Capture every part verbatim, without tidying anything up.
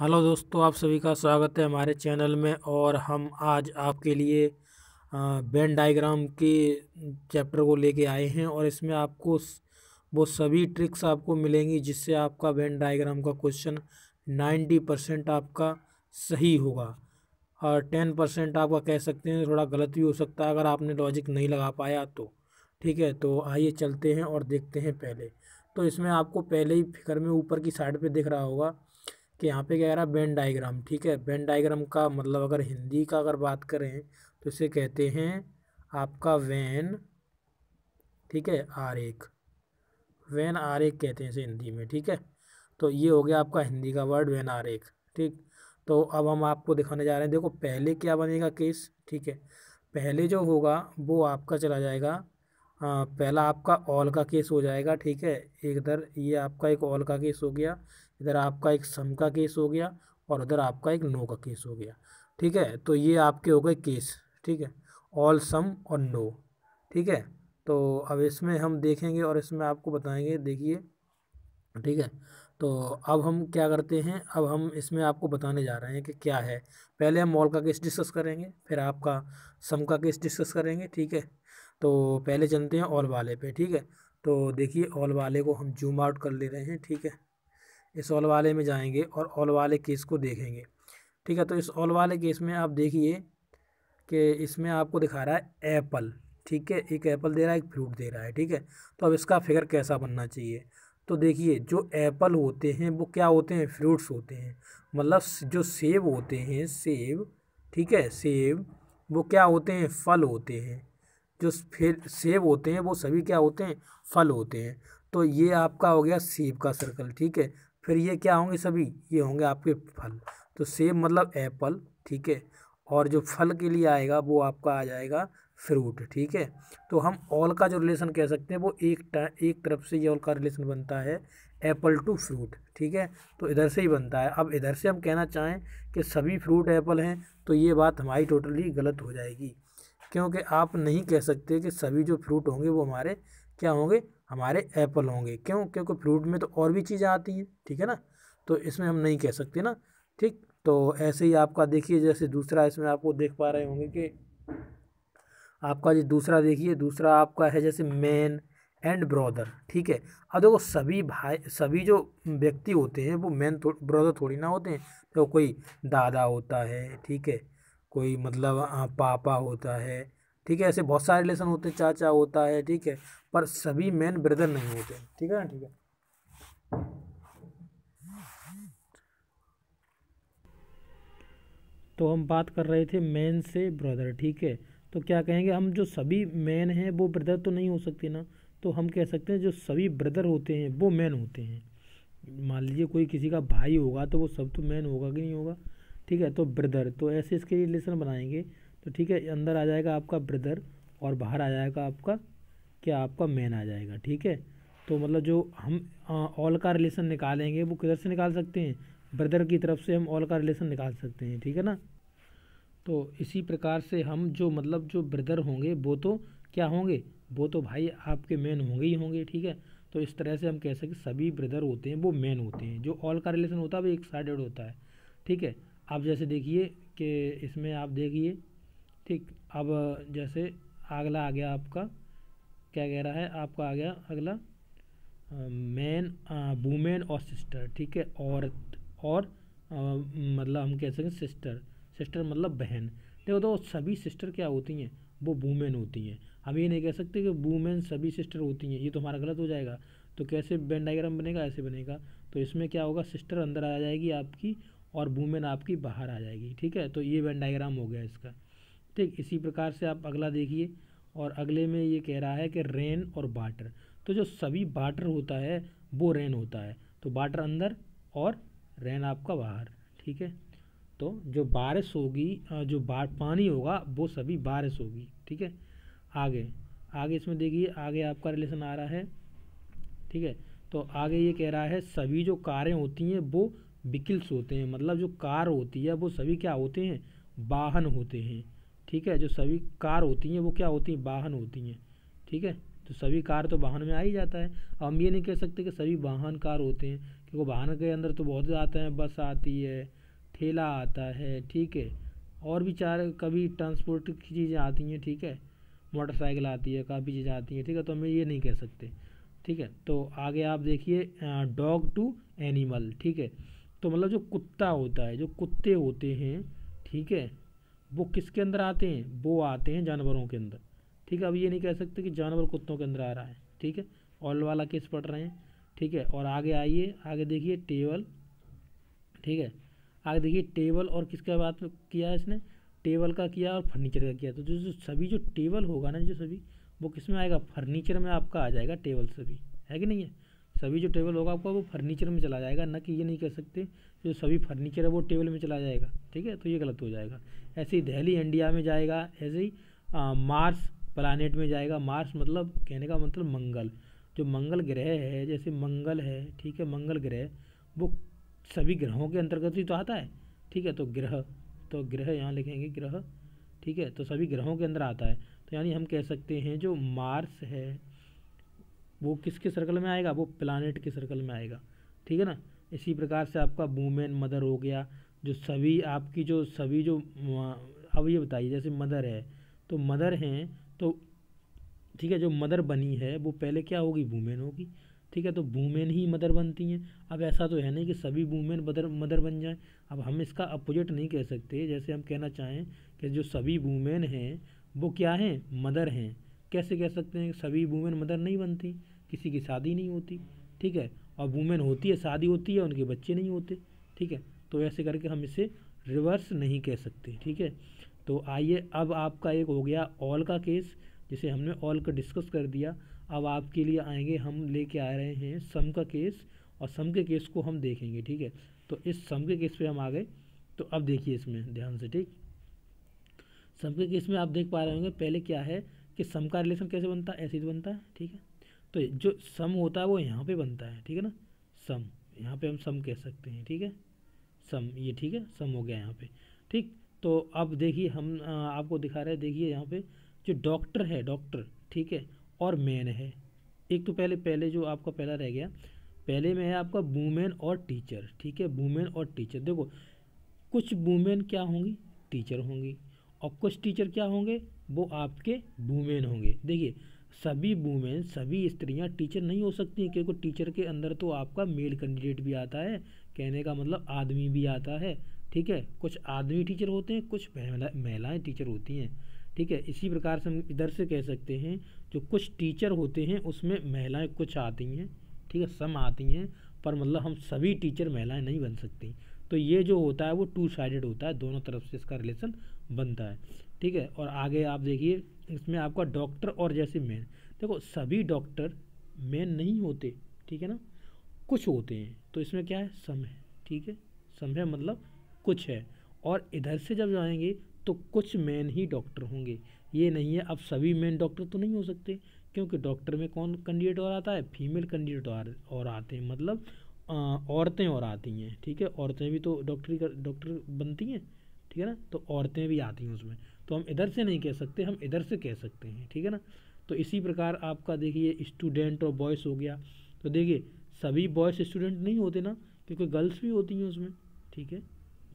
Hello दोस्तों, आप सभी का स्वागत है हमारे चैनल में। और हम आज आपके लिए वेन डायग्राम के चैप्टर को लेके आए हैं और इसमें आपको वो सभी ट्रिक्स आपको मिलेंगी जिससे आपका वेन डायग्राम का क्वेश्चन नब्बे परसेंट आपका सही होगा और दस परसेंट आपका कह सकते हैं थोड़ा गलत भी हो सकता है अगर आपने लॉजिक नहीं लगा पाया तो। ठीक है, तो आइए चलते हैं और देखते हैं। पहले तो इसमें आपको पहले ही फिगर में ऊपर की साइड पर दिख रहा होगा कि यहाँ पे क्या कह रहा है, वेन डायग्राम। ठीक है, वेन डायग्राम का मतलब अगर हिंदी का अगर बात करें तो इसे कहते हैं आपका वेन, ठीक है, आरेख। वेन आरेख कहते हैं इसे हिंदी में। ठीक है, तो ये हो गया आपका हिंदी का वर्ड वेन आरेख। ठीक, तो अब हम आपको दिखाने जा रहे हैं। देखो पहले क्या बनेगा केस, ठीक है, पहले जो होगा वो आपका चला जाएगा, आ, पहला आपका ऑल का केस हो जाएगा। ठीक है, इधर ये आपका एक ऑल का केस हो गया, इधर आपका एक सम का केस हो गया और उधर आपका एक नो का केस हो गया। ठीक है, तो ये आपके हो गए केस। ठीक है, ऑल, सम और नो। ठीक है, तो अब इसमें हम देखेंगे और इसमें आपको बताएंगे। देखिए, ठीक है, तो अब हम क्या करते हैं, अब हम इसमें आपको बताने जा रहे हैं कि क्या है। पहले हम ऑल का केस डिस्कस करेंगे, फिर आपका सम का केस डिस्कस करेंगे। ठीक है, तो पहले चलते हैं ऑल वाले पे। ठीक है, तो देखिए ऑल वाले को हम जूम आउट कर ले रहे हैं। ठीक है, इस ऑल वाले में जाएंगे और ऑल वाले केस को देखेंगे। ठीक है, तो इस ऑल वाले केस में आप देखिए कि इसमें आपको दिखा रहा है एप्पल। ठीक है, एक एप्पल दे रहा है, एक फ्रूट दे रहा है। ठीक है, तो अब इसका फिगर कैसा बनना चाहिए, तो देखिए जो एप्पल होते हैं वो क्या होते हैं, फ्रूट्स होते हैं। मतलब जो सेब होते हैं, सेब, ठीक है, सेब वो क्या होते हैं, फल होते हैं। जो फिर सेब होते हैं वो सभी क्या होते हैं, फल होते हैं। तो ये आपका हो गया सेब का सर्कल। ठीक है, फिर ये क्या होंगे, सभी ये होंगे आपके फल। तो सेब मतलब एप्पल, ठीक है, और जो फल के लिए आएगा वो आपका आ जाएगा फ्रूट। ठीक है, तो हम ऑल का जो रिलेशन कह सकते हैं वो एक एक तरफ से ये ऑल का रिलेशन बनता है एप्पल टू फ्रूट। ठीक है, तो इधर से ही बनता है। अब इधर से हम कहना चाहें कि सभी फ्रूट एप्पल हैं तो ये बात हमारी टोटली गलत हो जाएगी, क्योंकि आप नहीं कह सकते कि सभी जो फ्रूट होंगे वो हमारे क्या होंगे, हमारे एप्पल होंगे। क्यों, क्योंकि फ्रूट में तो और भी चीज़ें आती हैं। ठीक है ना, तो इसमें हम नहीं कह सकते ना। ठीक, तो ऐसे ही आपका देखिए, जैसे दूसरा इसमें आपको देख पा रहे होंगे कि आपका जो दूसरा देखिए, दूसरा आपका है जैसे मैन एंड ब्रदर। ठीक है, अब देखो सभी भाई, सभी जो व्यक्ति होते हैं वो मैन थो, ब्रदर थोड़ी ना होते हैं। तो कोई दादा होता है, ठीक है, कोई मतलब पापा होता है। ठीक है, ऐसे बहुत सारे रिलेशन होते हैं, चाचा होता है। ठीक है, पर सभी मैन ब्रदर नहीं होते। ठीक है ना, ठीक है, तो हम बात कर रहे थे मैन से ब्रदर। ठीक है, तो क्या कहेंगे हम, जो सभी मैन हैं वो ब्रदर तो नहीं हो सकते ना, तो हम कह सकते हैं जो सभी ब्रदर होते हैं वो मैन होते हैं। मान लीजिए कोई किसी का भाई होगा तो वो सब तो मैन होगा कि नहीं होगा। ठीक है, तो ब्रदर, तो ऐसे इसके लिए रिलेशन बनाएंगे। तो ठीक है, अंदर आ जाएगा आपका ब्रदर और बाहर आ जाएगा आपका क्या, आपका मैन आ जाएगा। ठीक है, तो मतलब जो हम ऑल का रिलेशन निकालेंगे वो किधर से निकाल सकते हैं, ब्रदर की तरफ से हम ऑल का रिलेशन निकाल सकते हैं। ठीक है ना, तो इसी प्रकार से हम जो मतलब जो ब्रदर होंगे वो तो क्या होंगे, वो तो भाई आपके मैन होंगे ही होंगे। ठीक है, तो इस तरह से हम कह सकते सभी ब्रदर होते हैं वो मैन होते हैं। जो ऑल का रिलेशन होता है वो एक साइडेड होता है। ठीक है, आप जैसे देखिए कि इसमें आप देखिए, ठीक, अब जैसे अगला आ गया आपका क्या कह रहा है, आपका आ गया अगला मैन, वूमेन और सिस्टर। ठीक है, औरत और आ, मतलब हम कह सकते हैं सिस्टर, सिस्टर मतलब बहन। देखो तो सभी सिस्टर क्या होती हैं, वो वूमेन होती हैं। हम ये नहीं कह सकते कि वूमेन सभी सिस्टर होती हैं, ये तो हमारा गलत हो जाएगा। तो कैसे वेन डायग्राम बनेगा, ऐसे बनेगा। तो इसमें क्या होगा, सिस्टर अंदर आ जाएगी आपकी और वूमेन आपकी बाहर आ जाएगी। ठीक है, तो ये वेन डायग्राम हो गया इसका। ठीक, इसी प्रकार से आप अगला देखिए और अगले में ये कह रहा है कि रेन और वाटर। तो जो सभी वाटर होता है वो रेन होता है, तो वाटर अंदर और रेन आपका बाहर। ठीक है, तो जो बारिश होगी, जो बार पानी होगा वो सभी बारिश होगी। ठीक है, आगे आगे इसमें देखिए, आगे आपका रिलेशन आ रहा है। ठीक है, तो आगे ये कह रहा है सभी जो कारें होती हैं वो व्हीकल्स होते हैं। मतलब जो कार होती है वो सभी क्या होते हैं, वाहन होते हैं। ठीक है, जो सभी कार होती हैं वो क्या होती हैं, वाहन होती हैं। ठीक है, तो सभी कार तो वाहन में आ ही जाता है। हम ये नहीं कह सकते कि सभी वाहन कार होते हैं, देखो वाहन के अंदर तो बहुत आते हैं, बस आती है, ठेला आता है, ठीक है, और भी चार कभी ट्रांसपोर्ट की चीज़ें आती हैं, ठीक है, मोटरसाइकिल आती है, काफ़ी चीज़ें आती हैं, ठीक है। तो हम ये नहीं कह सकते, ठीक है। तो आगे आप देखिए डॉग टू एनिमल, ठीक है। तो मतलब जो कुत्ता होता है, जो कुत्ते होते हैं, ठीक है, वो किसके अंदर आते हैं, वो आते हैं जानवरों के अंदर, ठीक है। अब ये नहीं कह सकते कि जानवर कुत्तों के अंदर आ रहा है, ठीक है। ऑल वाला केस पढ़ रहे हैं, ठीक है। और आगे आइए, आगे देखिए टेबल, ठीक है। आगे देखिए टेबल और किसका बात किया है इसने, टेबल का किया और फर्नीचर का किया। तो जो जो सभी जो टेबल होगा ना, जो सभी वो किस में आएगा, फर्नीचर में आपका आ जाएगा टेबल सभी, है कि नहीं है। सभी जो टेबल होगा आपका वो फर्नीचर में चला जाएगा ना, कि ये नहीं कह सकते जो सभी फर्नीचर है वो टेबल में चला जाएगा, ठीक है। तो ये गलत हो जाएगा। ऐसे ही दिल्ली इंडिया में जाएगा, ऐसे ही मार्स प्लानट में जाएगा। मार्स मतलब कहने का मतलब मंगल, जो मंगल ग्रह है, जैसे मंगल है, ठीक है, मंगल ग्रह वो सभी ग्रहों के अंतर्गत ही तो आता है, ठीक है। तो ग्रह, तो ग्रह यहाँ लिखेंगे ग्रह, ठीक है, तो सभी ग्रहों के अंदर आता है। तो यानी हम कह सकते हैं जो मार्स है वो किसके सर्कल में आएगा, वो प्लानेट के सर्कल में आएगा, ठीक है ना। इसी प्रकार से आपका वूमेन मदर हो गया, जो सभी आपकी जो सभी जो, अब ये बताइए जैसे मदर है तो मदर हैं तो ठीक है, जो मदर बनी है वो पहले क्या होगी, वूमेन होगी, ठीक है। तो वूमेन ही मदर बनती हैं। अब ऐसा तो है नहीं कि सभी वूमेन मदर मदर बन जाएं। अब हम इसका अपोजिट नहीं कह सकते। जैसे हम कहना चाहें कि जो सभी वूमेन हैं वो क्या हैं, मदर हैं, कैसे कह सकते हैं। सभी वूमेन मदर नहीं बनती, किसी की शादी नहीं होती, ठीक है, और वूमेन होती है, शादी होती है, उनके बच्चे नहीं होते, ठीक है। तो ऐसे करके हम इसे रिवर्स नहीं कह सकते, ठीक है। तो आइए, अब आपका एक हो गया ऑल का केस, जिसे हमने ऑल का डिस्कस कर दिया। अब आपके लिए आएंगे, हम लेके आ रहे हैं सम का केस, और सम के केस को हम देखेंगे, ठीक है। तो इस सम के केस पे हम आ गए। तो अब देखिए इसमें ध्यान से, ठीक, सम के केस में आप देख पा रहे होंगे पहले क्या है कि सम का रिलेशन कैसे बनता है, ऐसे ही बनता है, ठीक है। तो जो सम होता है वो यहाँ पे बनता है, ठीक है ना, सम, यहाँ पे हम सम कह सकते हैं, ठीक है, सम, ये ठीक है, सम हो गया यहाँ पे, ठीक। तो अब देखिए हम आ, आपको दिखा रहे हैं, देखिए यहाँ पे जो डॉक्टर है, डॉक्टर, ठीक है, और मैन है, एक तो पहले पहले जो आपका पहला रह गया, पहले में है आपका वूमेन और टीचर, ठीक है, वूमेन और टीचर। देखो कुछ वूमेन क्या होंगी, टीचर होंगी, और कुछ टीचर क्या होंगे, वो आपके वूमेन होंगे। देखिए सभी वूमेन, सभी स्त्रियां टीचर नहीं हो सकती, क्योंकि टीचर के अंदर तो आपका मेल कैंडिडेट भी आता है, कहने का मतलब आदमी भी आता है, ठीक है। कुछ आदमी टीचर होते हैं, कुछ महिलाएँ टीचर होती हैं, ठीक है। इसी प्रकार से हम इधर से कह सकते हैं जो कुछ टीचर होते हैं उसमें महिलाएं कुछ आती हैं, ठीक है, सम आती हैं, पर मतलब हम सभी टीचर महिलाएं नहीं बन सकती। तो ये जो होता है वो टू साइडेड होता है, दोनों तरफ से इसका रिलेशन बनता है, ठीक है। और आगे आप देखिए इसमें आपका डॉक्टर और जैसे मैन, देखो सभी डॉक्टर मैन नहीं होते, ठीक है ना, कुछ होते हैं। तो इसमें क्या है, सम है, ठीक है, सम है मतलब कुछ है। और इधर से जब जाएंगे तो कुछ मैन ही डॉक्टर होंगे, ये नहीं है अब सभी मैन डॉक्टर तो नहीं हो सकते, क्योंकि डॉक्टर में कौन कैंडिडेट और आता है, फीमेल कैंडिडेट और, और आते हैं, मतलब आ, औरतें और आती हैं, ठीक है, औरतें भी तो डॉक्टरी डॉक्टर बनती हैं, ठीक है ना। तो औरतें भी आती हैं उसमें, तो हम इधर से नहीं कह सकते, हम इधर से कह सकते हैं, ठीक है ना। तो इसी प्रकार आपका देखिए स्टूडेंट और बॉयज़ हो गया। तो देखिए सभी बॉयज़ स्टूडेंट नहीं होते ना, क्योंकि गर्ल्स भी होती हैं उसमें, ठीक है,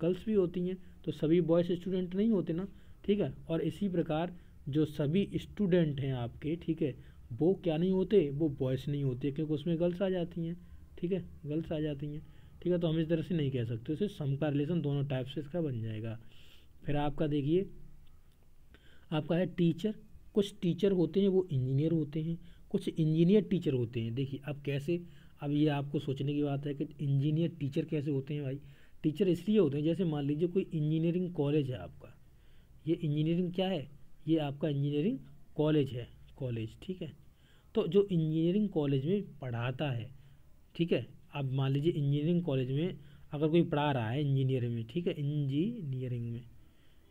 गर्ल्स भी होती हैं, तो सभी बॉयज़ स्टूडेंट नहीं होते ना, ठीक है। और इसी प्रकार जो सभी स्टूडेंट हैं आपके, ठीक है, वो क्या नहीं होते, वो बॉयज़ नहीं होते, क्योंकि उसमें गर्ल्स आ जाती हैं, ठीक है, गर्ल्स आ जाती हैं, ठीक है। तो हम इस तरह से नहीं कह सकते, उसे सम का रिलेशन दोनों टाइप से इसका बन जाएगा। फिर आपका देखिए आपका है टीचर, कुछ टीचर होते हैं वो इंजीनियर होते हैं, कुछ इंजीनियर टीचर होते हैं। देखिए अब कैसे, अब ये आपको सोचने की बात है कि इंजीनियर टीचर कैसे होते हैं। भाई टीचर इसलिए होते हैं, जैसे मान लीजिए कोई इंजीनियरिंग कॉलेज है आपका, ये इंजीनियरिंग क्या है, ये आपका इंजीनियरिंग कॉलेज है, कॉलेज, ठीक है। तो जो इंजीनियरिंग कॉलेज में पढ़ाता है, ठीक है, अब मान लीजिए इंजीनियरिंग कॉलेज में अगर कोई पढ़ा रहा है इंजीनियरिंग में, ठीक है, इंजीनियरिंग में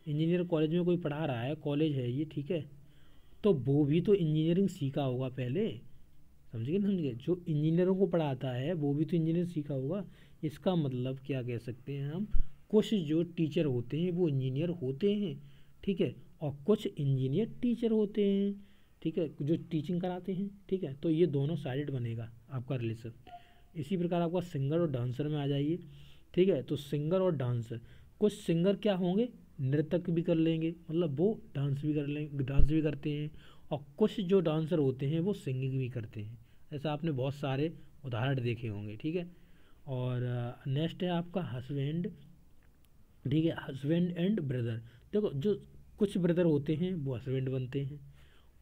इंजीनियर कॉलेज में कोई पढ़ा रहा है, कॉलेज है ये, ठीक है, तो वो भी तो इंजीनियरिंग सीखा होगा पहले, समझिए ना, समझिए जो इंजीनियरों को पढ़ाता है वो भी तो इंजीनियर सीखा होगा। इसका मतलब क्या कह सकते हैं हम, कुछ जो टीचर होते हैं वो इंजीनियर होते हैं, ठीक है, और कुछ इंजीनियर टीचर होते हैं, ठीक है, जो टीचिंग कराते हैं, ठीक है। तो ये दोनों साइड बनेगा आपका रिलेशन, इसी प्रकार आपका सिंगर और डांसर में आ जाइए। ठीक है, तो सिंगर और डांसर, कुछ सिंगर क्या होंगे, नृतक भी कर लेंगे, मतलब वो डांस भी कर लेंगे, डांस भी करते हैं, और कुछ जो डांसर होते हैं वो सिंगिंग भी करते हैं। ऐसा आपने बहुत सारे उदाहरण देखे होंगे। ठीक है, और नेक्स्ट है आपका हस्बैंड। ठीक है, हस्बैंड एंड ब्रदर। देखो जो कुछ ब्रदर होते हैं वो हस्बैंड बनते हैं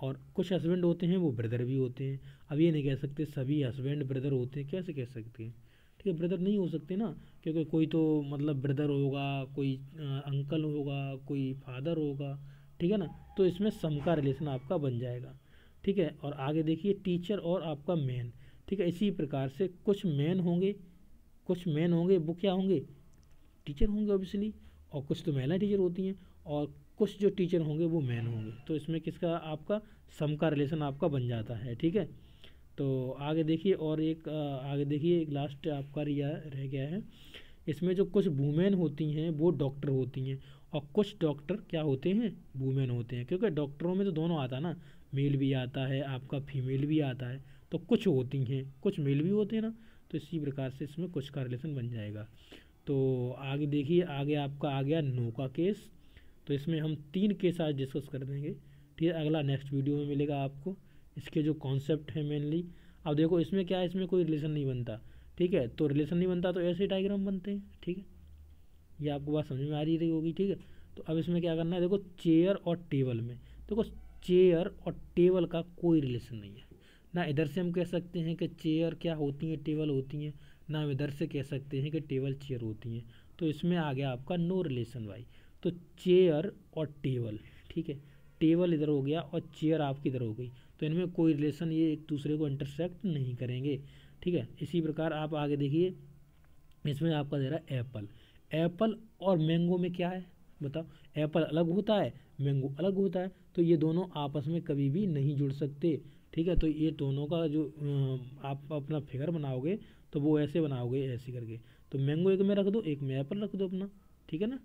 और कुछ हस्बैंड होते हैं वो ब्रदर भी होते हैं। अब ये नहीं कह सकते सभी हस्बैंड ब्रदर होते हैं, कैसे कह सकते हैं। ठीक है, ब्रदर नहीं हो सकते ना, क्योंकि कोई तो मतलब ब्रदर होगा, कोई अंकल होगा, कोई फादर होगा। ठीक है ना, तो इसमें सम का रिलेशन आपका बन जाएगा। ठीक है, और आगे देखिए टीचर और आपका मैन। ठीक है, इसी प्रकार से कुछ मैन होंगे, कुछ मैन होंगे वो क्या होंगे, टीचर होंगे ऑब्वियसली, और कुछ तो महिला टीचर होती हैं और कुछ जो टीचर होंगे वो मैन होंगे। तो इसमें किसका आपका सम का रिलेशन आपका बन जाता है। ठीक है, तो आगे देखिए, और एक आगे देखिए एक लास्ट आपका रिया रह गया है इसमें, जो कुछ वूमेन होती हैं वो डॉक्टर होती हैं और कुछ डॉक्टर क्या होते हैं, वूमेन होते हैं, क्योंकि डॉक्टरों में तो दोनों आता है ना, मेल भी आता है आपका, फीमेल भी आता है, तो कुछ होती हैं, कुछ मेल भी होते हैं ना, तो इसी प्रकार से इसमें कुछ का रिलेशन बन जाएगा। तो आगे देखिए, आगे आपका आ गया नो का केस, तो इसमें हम तीन केस आज डिस्कस कर देंगे। ठीक है, अगला नेक्स्ट वीडियो में मिलेगा आपको। इसके जो कॉन्सेप्ट है मेनली, अब देखो इसमें क्या है, इसमें कोई रिलेशन नहीं बनता। ठीक है, तो रिलेशन नहीं बनता तो ऐसे डायग्राम बनते हैं। ठीक है, ये आपको बात समझ में आ रही रही होगी। ठीक है, तो अब इसमें क्या करना है, देखो चेयर और टेबल में, देखो चेयर और टेबल का कोई रिलेशन नहीं है ना, इधर से हम कह सकते हैं कि चेयर क्या होती हैं, टेबल होती हैं, ना हम इधर से कह सकते हैं कि टेबल चेयर होती हैं, तो इसमें आ गया आपका नो रिलेशन भाई। तो चेयर और टेबल, ठीक है, टेबल इधर हो गया और चेयर आपकी इधर हो गई, तो इनमें कोई रिलेशन, ये एक दूसरे को इंटरसेक्ट नहीं करेंगे। ठीक है, इसी प्रकार आप आगे देखिए, इसमें आपका दे रहा है एप्पल। एप्पल और मैंगो में क्या है बताओ, एप्पल अलग होता है, मैंगो अलग होता है, तो ये दोनों आपस में कभी भी नहीं जुड़ सकते। ठीक है, तो ये दोनों का जो आप अपना फिगर बनाओगे तो वो ऐसे बनाओगे, ऐसे करके, तो मैंगो एक में रख दो, एक में एप्पल रख दो अपना। ठीक है ना,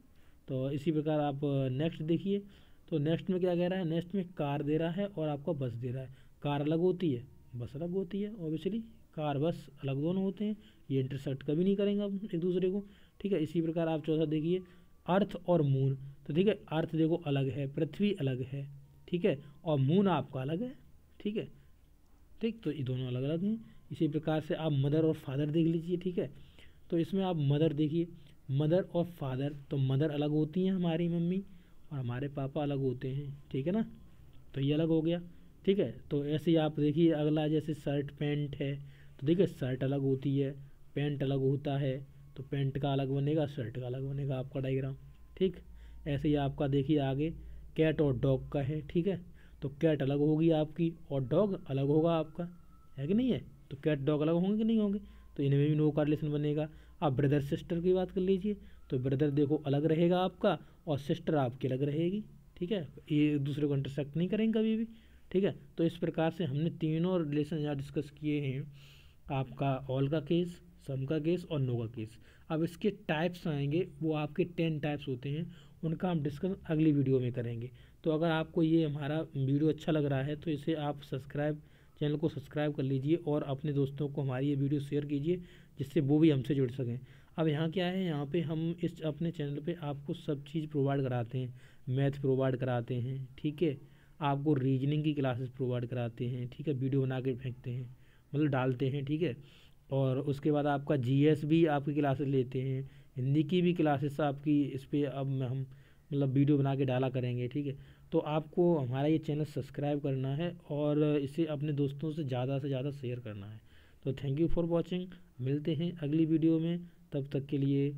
तो इसी प्रकार आप नेक्स्ट देखिए, तो नेक्स्ट में क्या कह रहा है, नेक्स्ट में कार दे रहा है और आपका बस दे रहा है। कार अलग होती है, बस अलग होती है, ऑब्वियसली कार बस अलग दोनों होते हैं, ये इंटरसेक्ट कभी नहीं करेंगे आप एक दूसरे को। ठीक है, इसी प्रकार आप चौथा देखिए, अर्थ और मून, तो ठीक है, अर्थ देखो अलग है, पृथ्वी अलग है, ठीक है, और मून आपका अलग है। ठीक है, ठीक, तो ये दोनों अलग अलग हैं। इसी प्रकार से आप मदर और फादर देख लीजिए। ठीक है, तो इसमें आप मदर देखिए, मदर और फादर, तो मदर अलग होती हैं, हमारी मम्मी और हमारे पापा अलग होते हैं। ठीक है ना, तो ये अलग हो गया। ठीक है, तो ऐसे ही आप देखिए, अगला जैसे शर्ट पैंट है, तो देखिए शर्ट अलग होती है, पैंट अलग होता है, तो पैंट का अलग बनेगा, शर्ट का अलग बनेगा आपका डायग्राम। ठीक, ऐसे ही आपका देखिए आगे कैट और डॉग का है। ठीक है, तो कैट अलग होगी आपकी और डॉग अलग होगा आपका, है कि नहीं है, तो कैट डॉग अलग होंगे कि नहीं होंगे, तो इनमें भी नो का रिलेशन बनेगा। आप ब्रदर सिस्टर की बात कर लीजिए, तो ब्रदर देखो अलग रहेगा आपका और सिस्टर आपकी अलग रहेगी। ठीक है, ये एक दूसरे को इंटरसेक्ट नहीं करेंगे कभी भी। ठीक है, तो इस प्रकार से हमने तीनों रिलेशन यहाँ डिस्कस किए हैं, आपका ऑल का केस, सम का केस और नो का केस। अब इसके टाइप्स आएंगे, वो आपके टेन टाइप्स होते हैं, उनका हम डिस्कस अगली वीडियो में करेंगे। तो अगर आपको ये हमारा वीडियो अच्छा लग रहा है तो इसे आप सब्सक्राइब चैनल को सब्सक्राइब कर लीजिए और अपने दोस्तों को हमारी ये वीडियो शेयर कीजिए, जिससे वो भी हमसे जुड़ सकें। अब यहाँ क्या है, यहाँ पे हम इस अपने चैनल पे आपको सब चीज़ प्रोवाइड कराते हैं, मैथ प्रोवाइड कराते हैं, ठीक है, आपको रीजनिंग की क्लासेस प्रोवाइड कराते हैं। ठीक है, वीडियो बना के फेंकते हैं, मतलब डालते हैं। ठीक है, और उसके बाद आपका जी एस भी आपकी क्लासेस लेते हैं, हिंदी की भी क्लासेस आपकी इस पर अब हम मतलब वीडियो बना के डाला करेंगे। ठीक है, तो आपको हमारा ये चैनल सब्सक्राइब करना है और इसे अपने दोस्तों से ज़्यादा से ज़्यादा शेयर करना है। तो थैंक यू फॉर वॉचिंग, मिलते हैं अगली वीडियो में, तब तक के लिए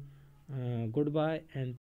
गुड बाय एंड